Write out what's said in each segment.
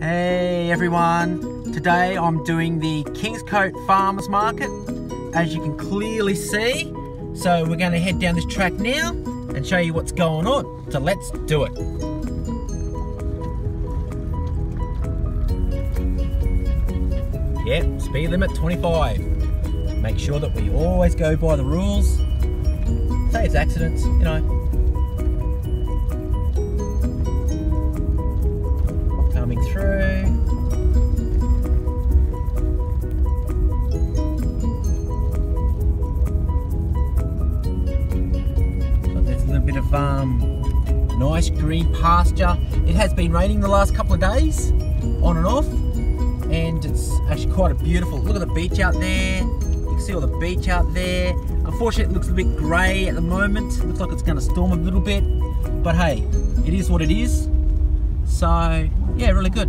Hey everyone, today I'm doing the Kingscote Farmers Market, as you can clearly see. So we're going to head down this track now and show you what's going on. So let's do it. Yep, speed limit 25. Make sure that we always go by the rules. Saves accidents, you know. Coming through. So there's a little bit of nice green pasture. It has been raining the last couple of days, on and off, and it's actually quite a beautiful. Look at the beach out there. You can see all the beach out there. Unfortunately, it looks a bit grey at the moment. Looks like it's going to storm a little bit, but hey, it is what it is. So, yeah, really good.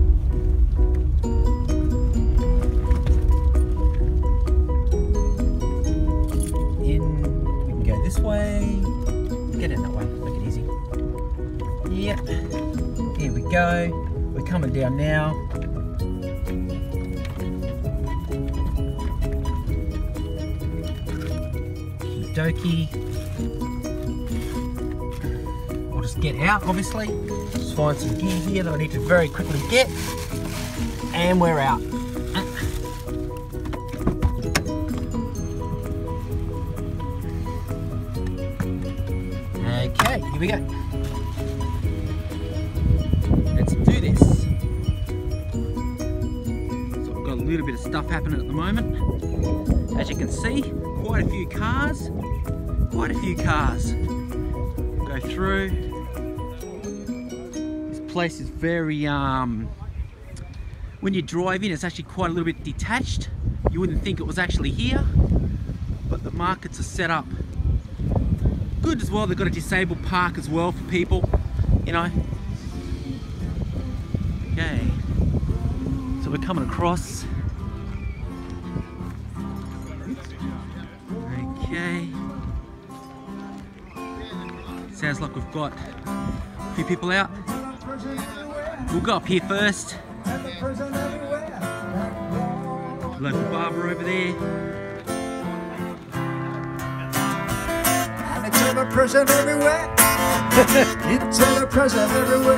In, we can go this way. Get in that way, make it easy. Yep, here we go. We're coming down now. Dokie. I'll just get out, obviously. Just find some gear here that I need to very quickly get, and we're out. Okay, here we go. Let's do this. So I've got a little bit of stuff happening at the moment. As you can see, quite a few cars. Quite a few cars. Go through. Place is very when you drive in, it's actually quite a little bit detached. You wouldn't think it was actually here, but the markets are set up good as well. They've got a disabled park as well for people, you know. Okay, so we're coming across. Okay, sounds like we've got a few people out. We'll go up here first. Local barber over there. And it's ever present everywhere. It's ever present everywhere. We're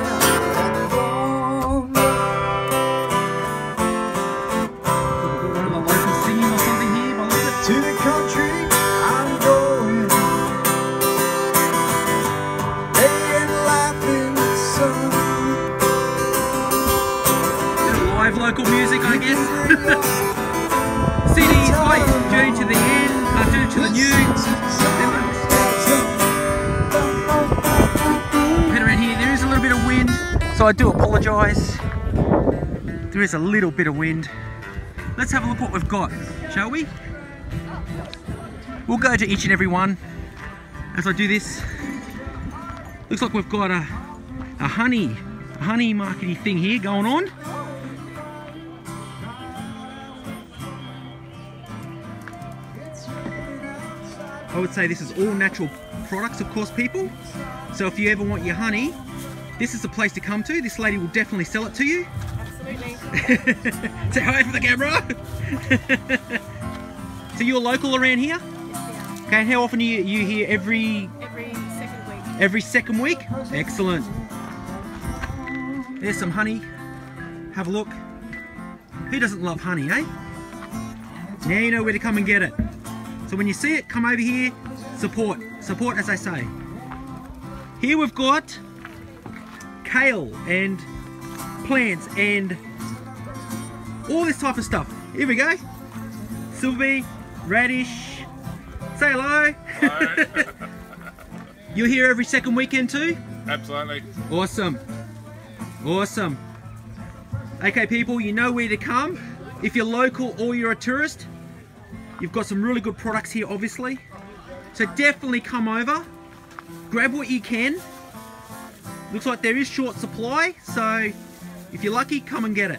going to local singing or something here. But look, to the country I'm going. Day and life in the sun. Local music, I guess. CDs like due to the end, due to the new. Head around here, there is a little bit of wind, so I do apologise. There is a little bit of wind. Let's have a look what we've got, shall we? We'll go to each and every one as I do this. Looks like we've got a honey markety thing here going on. I would say this is all natural products, of course, people. So if you ever want your honey, this is the place to come to. This lady will definitely sell it to you. Absolutely. Say hi for the camera. So you're local around here? Yes, we are. Okay, how often are you here? Every second week. Every second week? Excellent. There's some honey. Have a look. Who doesn't love honey, eh? Now you know where to come and get it. So when you see it, come over here, support. Support, as I say. Here we've got kale and plants and all this type of stuff. Here we go. Silverbee, radish. Say hello. Hello. You're here every second weekend too? Absolutely. Awesome. Awesome. Okay people, you know where to come. If you're local or you're a tourist, you've got some really good products here, obviously. So definitely come over, grab what you can. Looks like there is short supply, so if you're lucky, come and get it.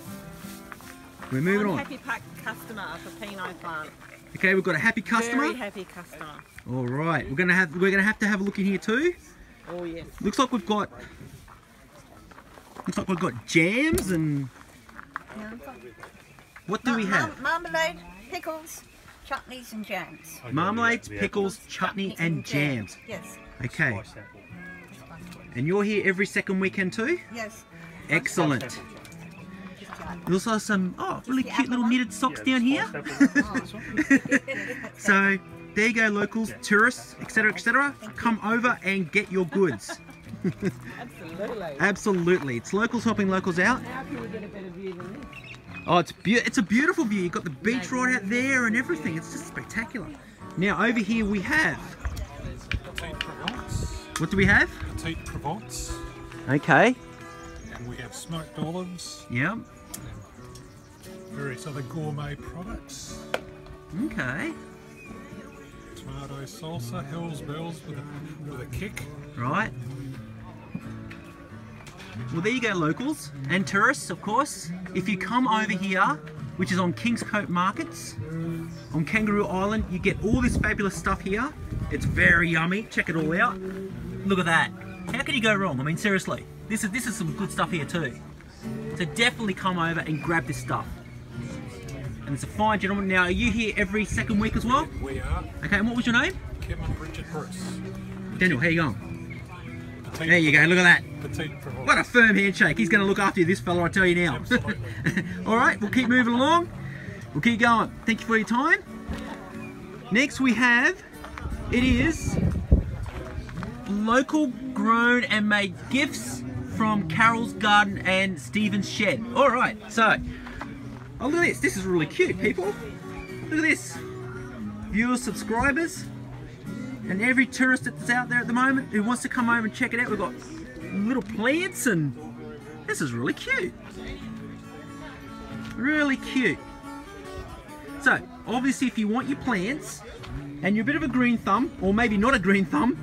We're moving on. Happy customer for Pinot plant. Okay, we've got a happy customer. Very happy customer. All right, we're gonna have to have a look in here too. Oh yes. Looks like we've got jams and What do we have? Marmalade, pickles, chutneys and jams. Marmalades, pickles, chutney and jams. Yes. Okay. And you're here every second weekend too? Yes. Excellent. We also have some really cute little knitted socks down here. So there you go, locals, tourists, etc, etc. Come over and get your goods. Absolutely. Absolutely. It's locals helping locals out. How can we get a better view than this? Oh, it's a beautiful view. You've got the beach right out there and everything. It's just spectacular. Now over here we have... Petite Provence. What do we have? Petite Provence. Okay. And we have smoked olives. Yep. And various other gourmet products. Okay. Tomato salsa, Hell's Bells with a kick. Right. Well, there you go, locals and tourists, of course. If you come over here, which is on Kingscote Markets, on Kangaroo Island, you get all this fabulous stuff here. It's very yummy. Check it all out. Look at that. How can you go wrong? I mean, seriously. This is some good stuff here too. So definitely come over and grab this stuff. And it's a fine gentleman. Now, are you here every second week as well? We are. Okay, and what was your name? Kevin Bridget Hurst. Daniel, how you going? There you go, look at that. What a firm handshake. He's going to look after you, this fella, I tell you now. Alright, we'll keep moving along. We'll keep going. Thank you for your time. Next we have, it is local grown and made gifts from Carol's Garden and Stephen's Shed. Alright, so, oh look at this. This is really cute, people. Look at this. Viewers, subscribers. And every tourist that's out there at the moment who wants to come over and check it out, we've got little plants and this is really cute. Really cute. So, obviously if you want your plants and you're a bit of a green thumb, or maybe not a green thumb,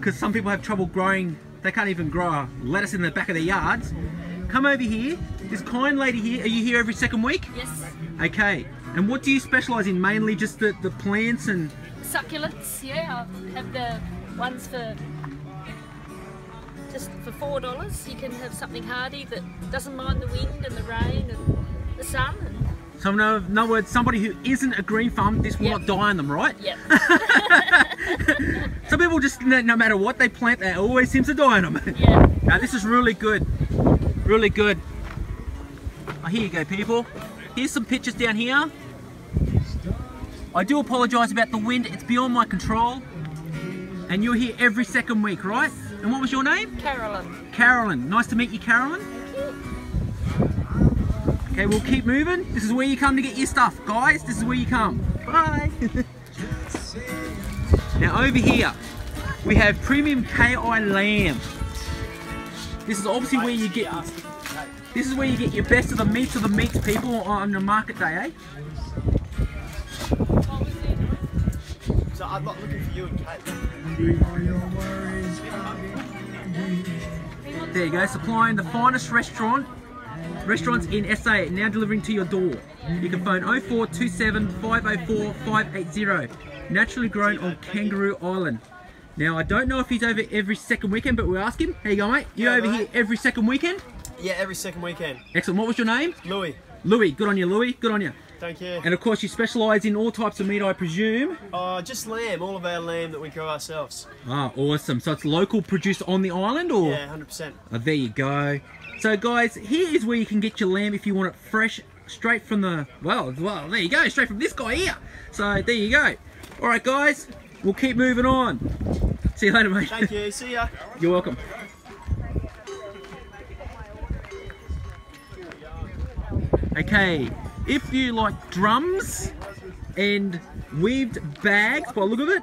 because some people have trouble growing, they can't even grow a lettuce in the back of their yards, come over here. This kind lady here, are you here every second week? Yes. Okay, and what do you specialise in? Mainly just the plants and... Succulents, yeah. I have the ones for just for $4. You can have something hardy that doesn't mind the wind and the rain and the sun. And so in other words, somebody who isn't a green thumb, this will not die on them, right? Yep. Some people just, no matter what they plant, that always seems to die on them. Yeah. Now, this is really good. Really good. Oh, here you go, people. Here's some pictures down here. I do apologise about the wind, it's beyond my control. And you're here every second week, right? And what was your name? Carolyn. Carolyn. Nice to meet you, Carolyn. Okay, we'll keep moving. This is where you come to get your stuff, guys. This is where you come. Bye. Now over here, we have premium KI lamb. This is obviously where you get... This is where you get your best of the meats, people, on the market day, eh? So I'm not looking for you and Kate. There you go, supplying the finest restaurants in SA, now delivering to your door. You can phone 0427 504 580. Naturally grown on Kangaroo Island. Now I don't know if he's over every second weekend, but we'll ask him. How you going, mate? You over here every second weekend? Yeah, every second weekend. Excellent. What was your name? Louis. Louis. Good on you, Louis. Good on you. Thank you. And of course you specialise in all types of meat, I presume? Just lamb. All of our lamb that we grow ourselves. Ah, awesome. So it's local produced on the island, or? Yeah, 100%. Oh, there you go. So guys, here is where you can get your lamb if you want it fresh, straight from the... Well, there you go. Straight from this guy here. So there you go. Alright guys, we'll keep moving on. See you later, mate. Thank you. See ya. You're welcome. Okay, if you like drums and weaved bags, by the look of it,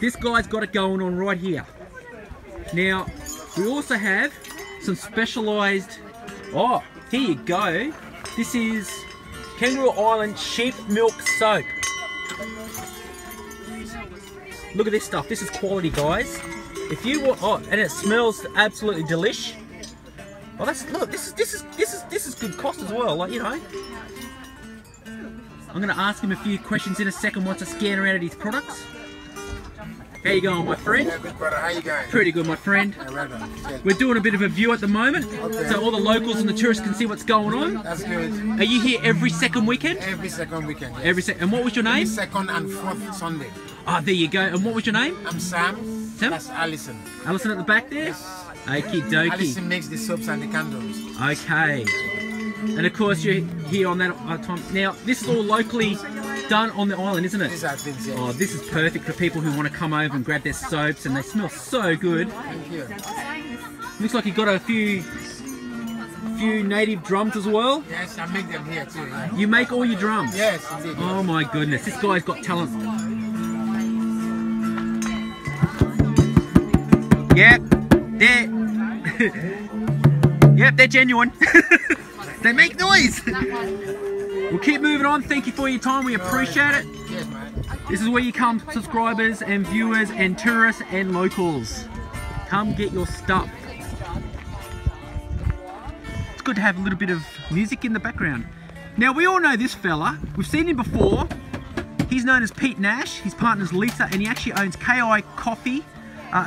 this guy's got it going on right here. Now, we also have some specialised... Oh, here you go. This is Kangaroo Island Sheep Milk Soap. Look at this stuff. This is quality, guys. If you want... Oh, and it smells absolutely delish. Oh, that's, look, this is good cost as well, like, you know. I'm going to ask him a few questions in a second once I scan around at his products. How you going, my friend? Yeah, good, brother. How you going? Pretty good, my friend. Yeah, right on. Yeah. We're doing a bit of a view at the moment, okay, so all the locals and the tourists can see what's going on. That's good. Are you here every second weekend? Every second weekend, yes. And what was your name? Every second and fourth Sunday. Ah, oh, there you go. And what was your name? I'm Sam. Sam? That's Alison. Alison at the back there? Yes. Okie dokie. Alison makes the soaps and the candles. Okay. And of course you're here on that time. Now, this is all locally done on the island, isn't it? These are things, yes. Oh, this is perfect for people who want to come over and grab their soaps, and they smell so good. Thank you. Looks like you've got a few native drums as well. Yes, I make them here too. Yeah. You make all your drums? Yes, indeed. Oh my goodness, this guy's got talent. Yep, they're genuine. They make noise. We'll keep moving on. Thank you for your time. We appreciate it. This is where you come, subscribers and viewers and tourists and locals. Come get your stuff. It's good to have a little bit of music in the background. Now, we all know this fella. We've seen him before. He's known as Pete Nash. His partner's Lisa, and he actually owns KI Coffee.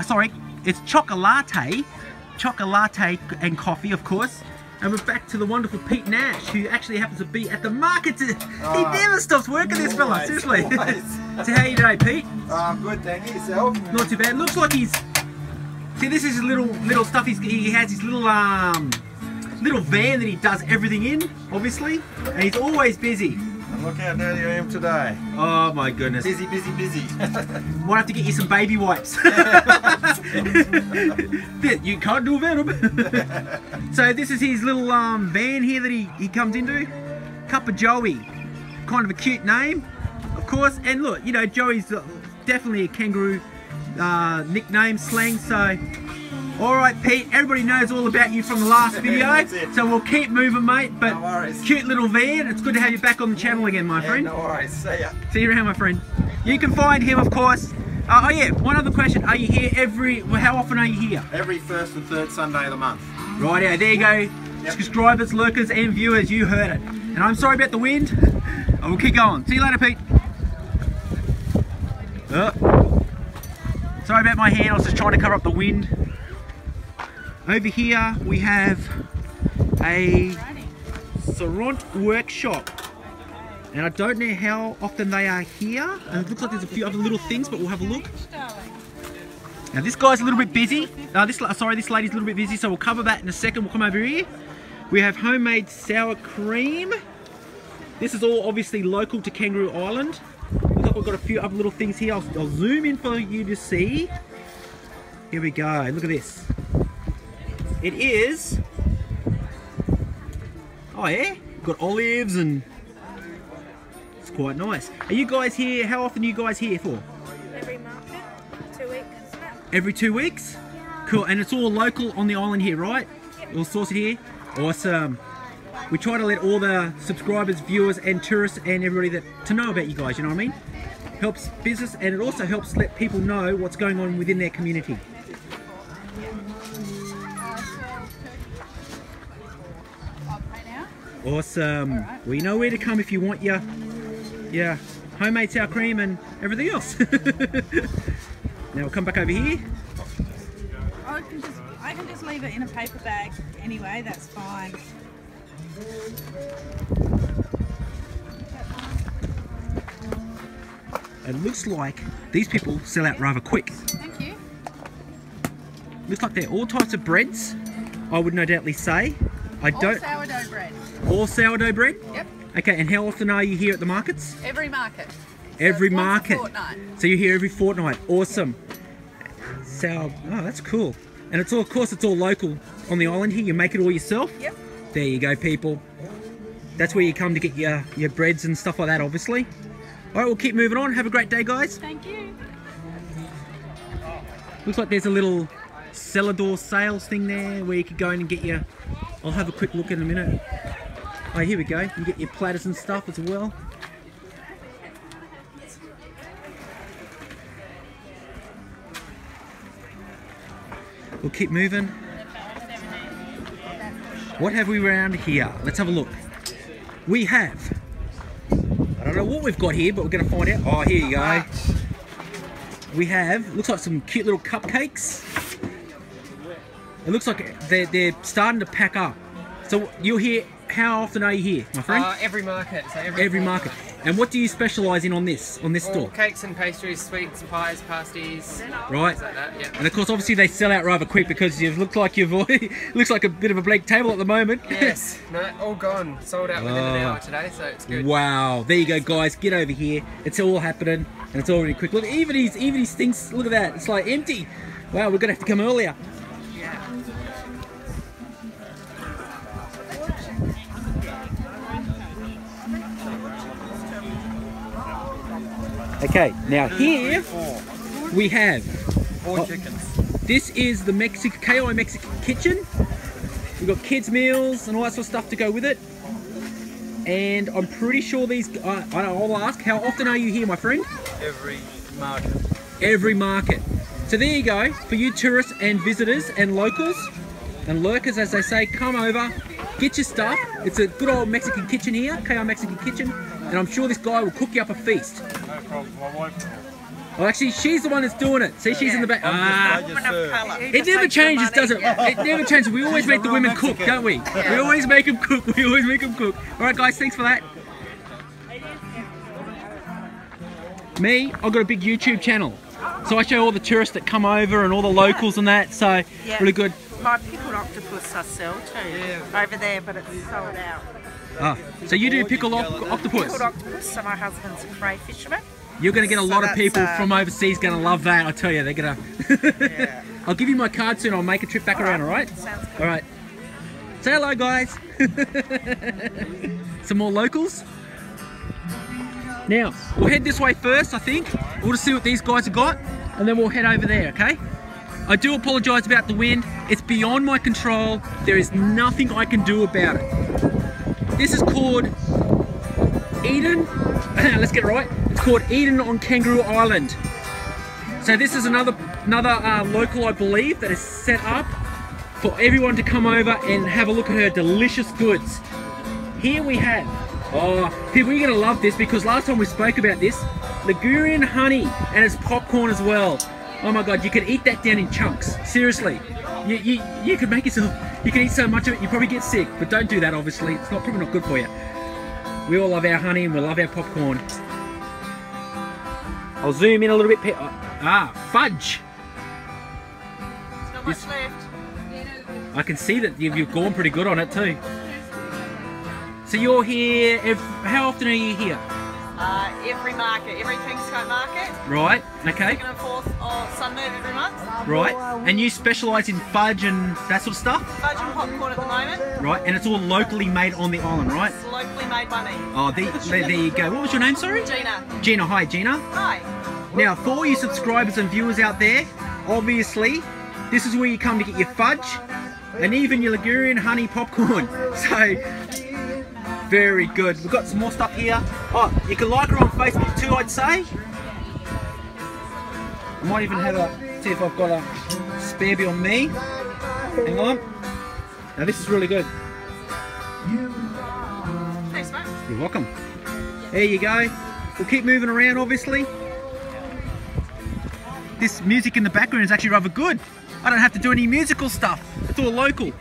Sorry, it's Chocolatte and Coffee, of course. And we're back to the wonderful Pete Nash, who actually happens to be at the market. He never stops working, this fella, seriously. So how are you today, Pete? I'm good, thank you. Yourself? Not too bad. Looks like he's... See, this is his little stuff. He has his little van that he does everything in, obviously. And he's always busy. And look how dirty I am today. Oh my goodness. Busy, busy, busy. Might have to get you some baby wipes. You can't do venom. So this is his little van here that he comes into. Cup of Joey. Kind of a cute name, of course. And look, you know, Joey's definitely a kangaroo nickname, slang, so... Alright, Pete, everybody knows all about you from the last video, so we'll keep moving, mate. But no cute little van, it's good to have you back on the channel again, my friend. No worries, see ya. See you around, my friend. You can find him, of course. Oh yeah, one other question. Are you here how often are you here? Every first and third Sunday of the month. Rightio, there you go. Yep. Subscribers, lurkers and viewers, you heard it. And I'm sorry about the wind. I will keep going. See you later, Pete. Oh. Sorry about my hand, I was just trying to cover up the wind. Over here we have a Sarant workshop. And I don't know how often they are here, and it looks like there's a few other little things, but we'll have a look. Now this guy's a little bit busy, this lady's a little bit busy, so we'll cover that in a second. We'll come over here. We have homemade sour cream. This is all obviously local to Kangaroo Island. Looks like we've got a few other little things here. I'll zoom in for you to see. Here we go, look at this. It is, oh yeah, we've got olives and it's quite nice. Are you guys here, how often are you guys here for? Every market, 2 weeks. Every 2 weeks? Yeah. Cool, and it's all local on the island here, right? Yep. We'll source it here. Awesome. We try to let all the subscribers, viewers and tourists and everybody to know about you guys, you know what I mean? Helps business, and it also helps let people know what's going on within their community. Awesome. Right. Well, you know where to come if you want your homemade sour cream and everything else. Now we'll come back over here. I can just leave it in a paper bag anyway, that's fine. It looks like these people sell out rather quick. Thank you. Looks like they're all types of breads, I would no doubtly say. All sourdough bread. All sourdough bread? Yep. Okay, and how often are you here at the markets? Every market. Every market. Once a fortnight. So you're here every fortnight. Awesome. Yep. Oh, that's cool. And it's all, of course, it's all local on the island here. You make it all yourself? Yep. There you go, people. That's where you come to get your breads and stuff like that, obviously. All right, we'll keep moving on. Have a great day, guys. Thank you. Looks like there's a little cellar door sales thing there where you could go in and get your... I'll have a quick look in a minute. Oh, here we go. You get your platters and stuff as well. We'll keep moving. What have we around here? Let's have a look. We have... I don't know what we've got here, but we're going to find out. Oh, here you go. we have, looks like some cute little cupcakes. It looks like they're starting to pack up. So you're here, how often are you here, my friend? Every market. So every market. And what do you specialise in on this store? Cakes and pastries, sweets and pies, pasties. Right. Like that, yeah. And of course, obviously they sell out rather quick because you look like you've looks like a bit of a blank table at the moment. Yes. No, all gone. Sold out within an hour today, so it's good. Wow. There you go, guys. Get over here. It's all happening, and it's all really quick. Look, even these things. Look at that. It's like empty. Wow. We're gonna have to come earlier. Okay, now here we have four chickens. This is the KI Mexican kitchen. We've got kids' meals and all that sort of stuff to go with it. And I'm pretty sure these. I'll ask, how often are you here, my friend? Every market. Every market. So there you go, for you tourists and visitors and locals and lurkers, as they say, come over, get your stuff. It's a good old Mexican kitchen here, KI Mexican kitchen, and I'm sure this guy will cook you up a feast. My wife. Well, actually, she's the one that's doing it. See, she's in the back. It never changes, does it? Yeah. It never changes. We always make the women cook, don't we? Yeah. We always make them cook. We always make them cook. All right, guys, thanks for that. Me, I've got a big YouTube channel, so I show all the tourists that come over and all the locals and that. So really good. My pickled octopus I sell too over there, but it's sold out. Ah, so you do pickled octopus? Pickled octopus, so my husband's a cray fisherman. You're going to get a lot of people from overseas going to love that, I tell you. They're going to... I'll give you my card soon, I'll make a trip back around, alright? Sounds good. Alright. Say hello, guys. Some more locals. Now, we'll head this way first, I think. We'll just see what these guys have got, and then we'll head over there, okay? I do apologise about the wind. It's beyond my control. There is nothing I can do about it. This is called Eden, let's get it right, it's called Eden on Kangaroo Island. So this is another local, I believe, that is set up for everyone to come over and have a look at her delicious goods. Here we have, people, you're going to love this because last time we spoke about this, Ligurian honey and its popcorn as well. Oh my god, you could eat that down in chunks, seriously. You could make yourself, you can eat so much of it, you probably get sick, but don't do that obviously, it's not, probably not good for you. We all love our honey and we love our popcorn. I'll zoom in a little bit, fudge! There's not much left. I can see that you've gone pretty good on it too. So you're here, how often are you here? Every market, every Kingscote market. Right, okay. Second and fourth of Sunday every month. Right, and you specialise in fudge and that sort of stuff? Fudge and popcorn at the moment. Right, and it's all locally made on the island, right? It's locally made by me. Oh, there you go. What was your name, sorry? Gina. Gina, hi Gina. Hi. Now, for all you subscribers and viewers out there, obviously, this is where you come to get your fudge and even your Ligurian honey popcorn. So... very good. We've got some more stuff here. Oh, you can like her on Facebook too, I'd say. I might even have a, see if I've got a spare bit on me. Hang on. Now this is really good. Thanks, mate. You're welcome. There you go. We'll keep moving around, obviously. This music in the background is actually rather good. I don't have to do any musical stuff. It's all local.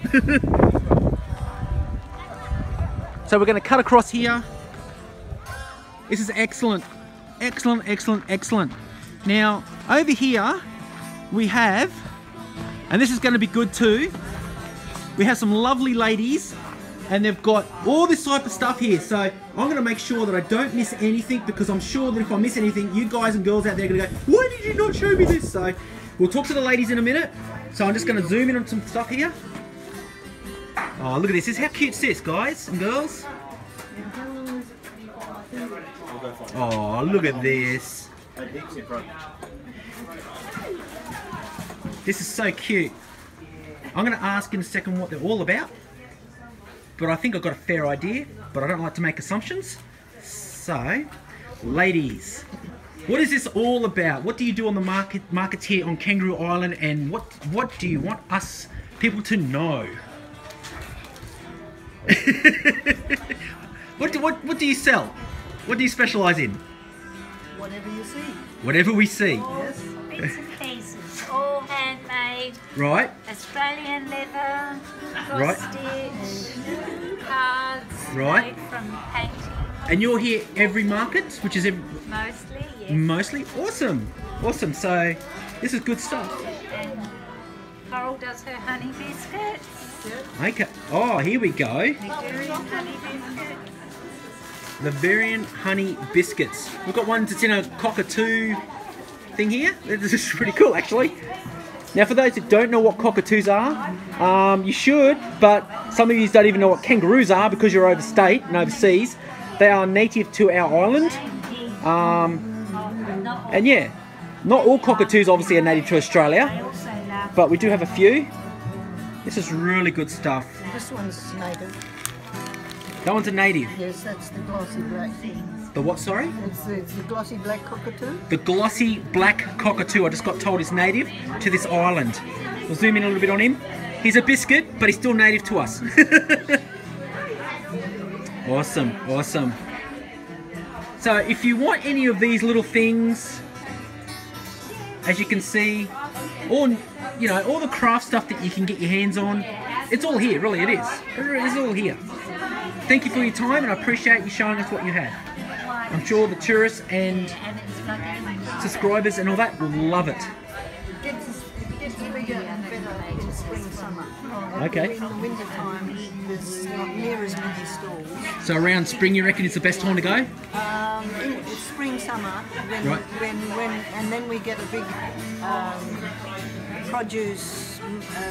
So we're going to cut across here. This is excellent. Excellent, excellent, excellent. Now, over here, we have, and this is going to be good too, we have some lovely ladies, and they've got all this type of stuff here. So I'm going to make sure that I don't miss anything, because I'm sure that if I miss anything, you guys and girls out there are going to go, why did you not show me this? So we'll talk to the ladies in a minute. So I'm just going to zoom in on some stuff here. Oh, look at this. How cute is this, guys and girls? Oh, look at this. This is so cute. I'm going to ask in a second what they're all about. But I think I've got a fair idea. But I don't like to make assumptions. So, ladies, what is this all about? What do you do on the markets here on Kangaroo Island? And what do you want us people to know? What do you sell? What do you specialise in? Whatever you see. Whatever we see. Yes. bits and pieces, all handmade. Right. Australian leather, cross stitch, cards, right, made from painting. And you're here every market, which is every... Mostly, yes. Mostly? Awesome. Awesome. So, this is good stuff. And Coral does her honey biscuits. Okay. Oh, here we go. Ligurian honey biscuits. Ligurian honey biscuits. We've got ones that's in a cockatoo thing here. This is pretty cool, actually. Now, for those that don't know what cockatoos are, you should, but some of you don't even know what kangaroos are because you're overstate and overseas. They are native to our island. And yeah, not all cockatoos obviously are native to Australia, but we do have a few. This is really good stuff. This one's native. That one's a native? Yes, that's the glossy black. The what, sorry? It's the glossy black cockatoo. The glossy black cockatoo, I just got told, is native to this island. We'll zoom in a little bit on him. He's a biscuit, but he's still native to us. Awesome, awesome. So if you want any of these little things, as you can see, all, you know, all the craft stuff that you can get your hands on, it's all here, really, it is. It's all here. Thank you for your time, and I appreciate you showing us what you had. I'm sure the tourists and subscribers and all that will love it. It gets bigger and better in spring, summer. Okay. In the winter time, there's not near as many stalls. So around spring, you reckon it's the best time to go? It's spring, summer, when, right, and then we get a big produce.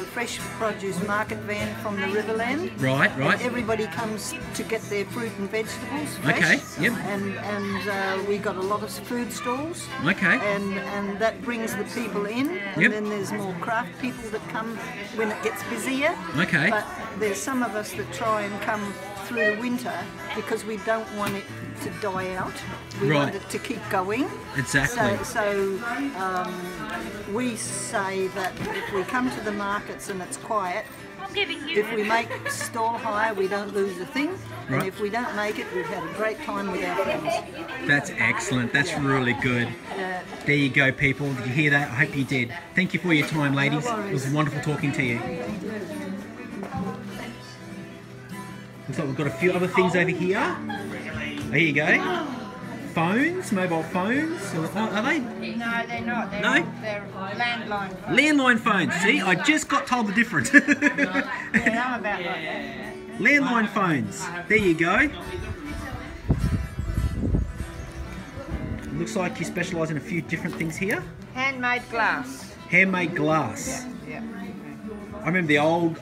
Fresh produce market van from the Riverland. Right, right. And everybody comes to get their fruit and vegetables fresh. Okay, yep. And we got a lot of food stalls. Okay. And that brings the people in. And yep, then there's more craft people that come when it gets busier. Okay. But there's some of us that try and come through the winter because we don't want it to die out. We right, want it to keep going. Exactly. So we say that if we come to the markets and it's quiet, if we make stall hire, we don't lose a thing. Right. And if we don't make it, we've had a great time with our friends. That's excellent. That's yeah, really good. There you go, people. Did you hear that? I hope you did. Thank you for your time, ladies. No worries. It was wonderful talking to you. Looks like we've got a few other things over here. There you go. Phones, mobile phones. Are they? No, they're not. They're, no? They're landline phones. Landline phones. See, I just got told the difference. Yeah, I'm about like that. Landline phones. There you go. Looks like you specialise in a few different things here. Handmade glass. Handmade glass. Yeah, yeah. I remember the old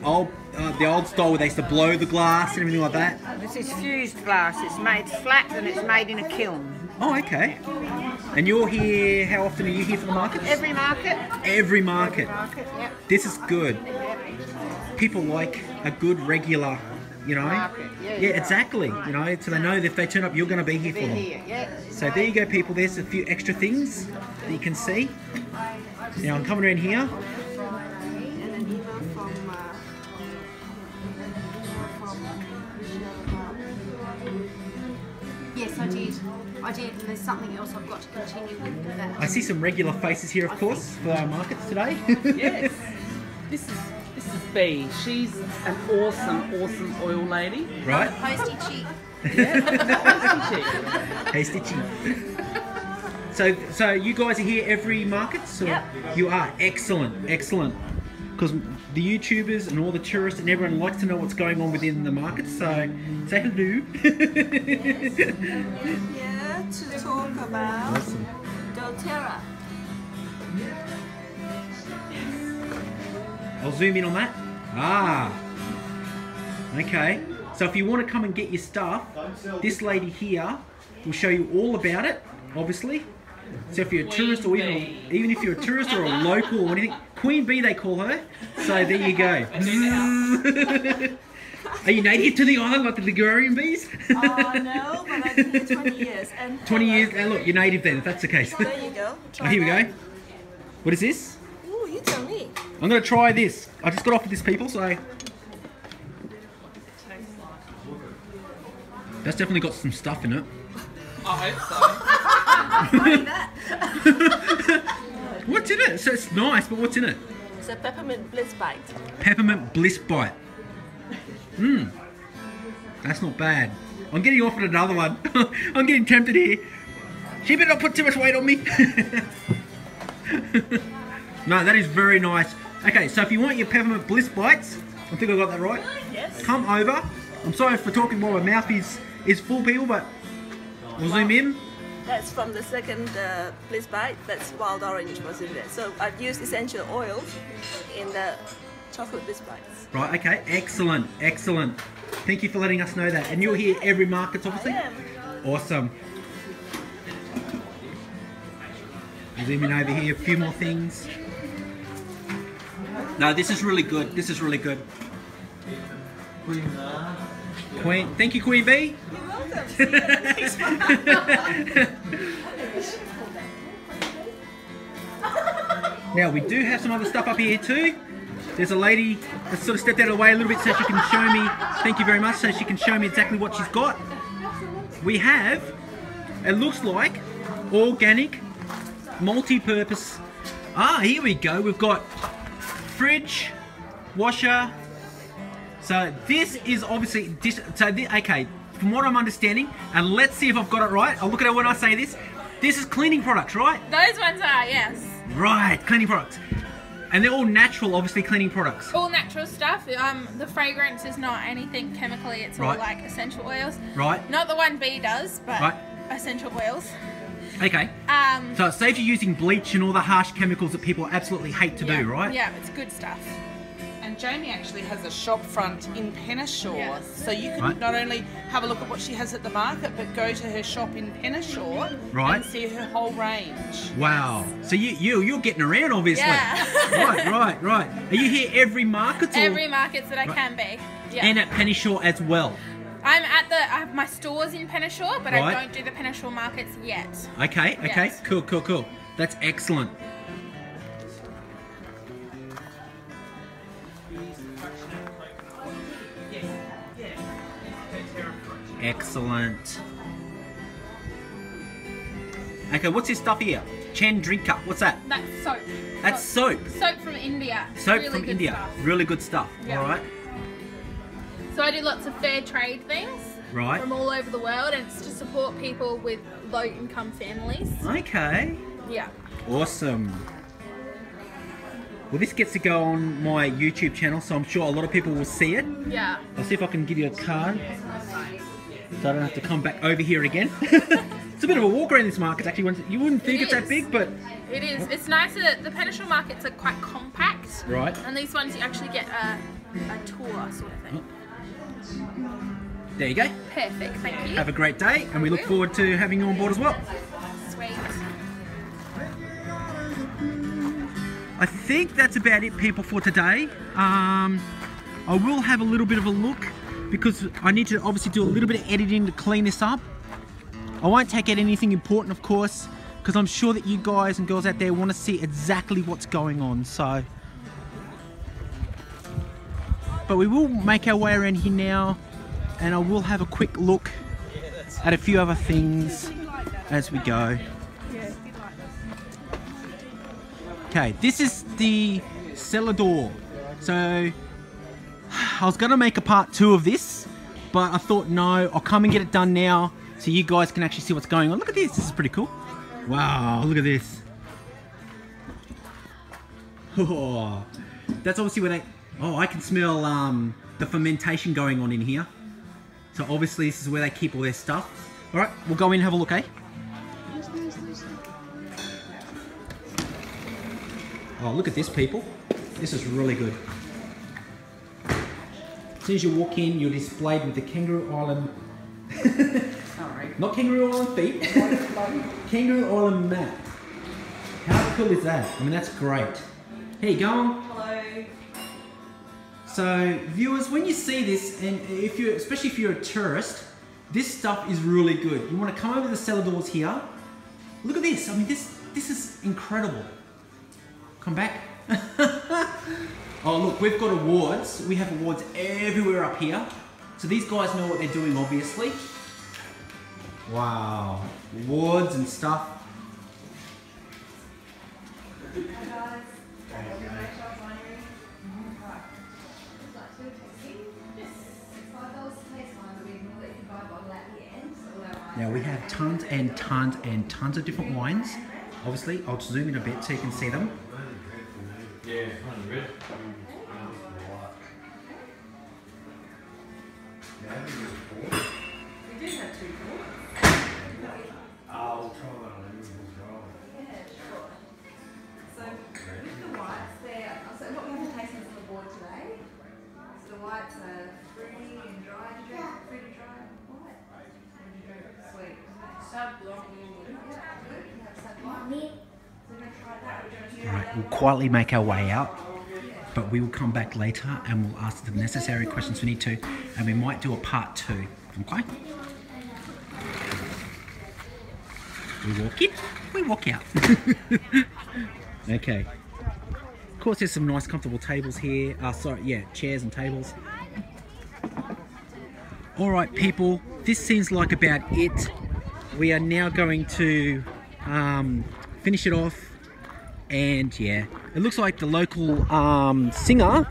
style where they used to blow the glass and everything like that. This is fused glass. It's made flat and it's made in a kiln. Oh, okay. And you're here, how often are you here for the markets? Every market. Every market. Every market, yep. This is good. Yep. People like a good regular, you know. Market. Yeah, yeah, exactly. Right. You know, so they know that if they turn up, you're going to be here for them. Here. Yep. So there you go, people. There's a few extra things that you can see. Now I'm coming around here. Yes, I did. I did, and there's something else I've got to continue with that. I see some regular faces here, of course, for our markets today. Yes. This is Bee. She's an awesome, awesome oil lady. Right. Hasty cheek. Yeah, hasty cheek. Hasty cheek. So you guys are here every market? So yep. You are. Excellent, excellent. Because the YouTubers and all the tourists and everyone likes to know what's going on within the market, so say hello. Yes, I'm here to talk about awesome. doTERRA. I'll zoom in on that. Ah, okay. So if you want to come and get your stuff, this lady here will show you all about it, obviously. So if you're a tourist or even if you're a tourist or a local or anything, Queen Bee they call her. So there you go. Are you native to the island like the Ligurian bees? Oh no, but I've been here 20 years. And 20 years, and look, you're native then, if that's the case. There you go. Oh, here we go. What is this? Ooh, you tell me. I'm going to try this. I just got offered this, people, so... That's definitely got some stuff in it. I hope so. What's in it? So it's nice, but what's in it? It's a peppermint bliss bite. Peppermint bliss bite. Mmm. That's not bad. I'm getting offered another one. I'm getting tempted here. She better not put too much weight on me. No, that is very nice. Okay, so if you want your peppermint bliss bites, I think I got that right. Yes. Come over. I'm sorry for talking while my mouth is full, people, but we'll zoom in. That's from the second bliss bite. That's wild orange was in there. So I've used essential oils in the chocolate bliss bites. Right, okay, excellent, excellent. Thank you for letting us know that. And you're here every market, obviously? I am. Awesome. Zoom in over here, a few more things. No, this is really good. This is really good. Queen, thank you, Queen Bee. You're welcome. See you next one. Now we do have some other stuff up here too. There's a lady that sort of stepped out of the way a little bit so she can show me. Thank you very much. So she can show me exactly what she's got. We have. It looks like organic, multi-purpose. Ah, here we go. We've got fridge, washer. So this is obviously, okay, from what I'm understanding, and let's see if I've got it right. I'll look at it when I say this. This is cleaning products, right? Those ones are, yes. Right, cleaning products. And they're all natural, obviously, cleaning products. All natural stuff. The fragrance is not anything chemically. It's all like essential oils. Right. Not the one Bee does, but essential oils. Okay. So it saves you using bleach and all the harsh chemicals that people absolutely hate to do, right? Yeah, it's good stuff. And Jamie actually has a shop front in Penneshaw, so you can not only have a look at what she has at the market, but go to her shop in Penneshaw and see her whole range. Wow! Yes. So you're getting around, obviously. Yeah. right. Are you here every market? Or? Every market that I can be. Yeah. And at Penneshaw as well. I'm at the. I have my stores in Penneshaw, but I don't do the Penneshaw markets yet. Okay. Okay. Yes. Cool. That's excellent. Excellent. Okay, what's this stuff here? Chandrika, what's that? That's soap. That's soap. Soap from India. Soap really from India. Stuff. Really good stuff. Yeah. All right. So I do lots of fair trade things from all over the world, and it's to support people with low-income families. Okay. Yeah. Awesome. Well, this gets to go on my YouTube channel, so I'm sure a lot of people will see it. Yeah. I'll see if I can give you a card, so I don't have to come back over here again. It's a bit of a walk around this market, actually. You wouldn't think it's that big, but... It is. It's nice that the Penneshaw markets are quite compact. Right. And these ones, you actually get a tour sort of thing. There you go. Perfect, thank you. Have a great day, and we look forward to having you on board as well. Sweet. I think that's about it, people, for today. I will have a little bit of a look because I need to obviously do a little bit of editing to clean this up. I won't take out anything important, of course, because I'm sure that you guys and girls out there want to see exactly what's going on. So, but we will make our way around here now, and I will have a quick look at a few other things as we go. Okay, this is the cellar door. So I was gonna make a part two of this, but I thought no, I'll come and get it done now so you guys can actually see what's going on. Look at this, this is pretty cool. Wow, look at this. Oh, that's obviously where they, oh, I can smell the fermentation going on in here. So obviously this is where they keep all their stuff. All right, we'll go in and have a look, eh? Oh, look at this, people. This is really good. As soon as you walk in, you're displayed with the Kangaroo Island... Sorry. Not Kangaroo Island feet. Kangaroo Island map. How cool is that? I mean, that's great. Hey, go on. Hello. So, viewers, when you see this, and if you, especially if you're a tourist, this stuff is really good. You want to come over the cellar doors here. Look at this. I mean, this is incredible. Come back. Oh look, we've got awards. We have awards everywhere up here. So these guys know what they're doing, obviously. Wow, awards and stuff. Now we have tons and tons and tons of different wines. Obviously, I'll zoom in a bit so you can see them. Yeah, we do have two forks. I'll try one of these as well. Yeah, sure. So with the whites there, so what we have to taste on the board today. So the whites are fruity and dry. Did you go fruity, dry, white? Or did you go sweet? Sub-block. Right, we'll quietly make our way out, but we will come back later and we'll ask the necessary questions we need to, and we might do a part two. Okay? We walk in, we walk out. Okay. Of course, there's some nice, comfortable tables here. Sorry, yeah, chairs and tables. All right, people. This seems like about it. We are now going to finish it off, and yeah, it looks like the local singer,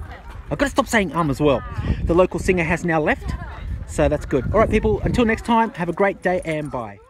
I've got to stop saying as well, the local singer has now left, so that's good. All right people, until next time, have a great day and bye.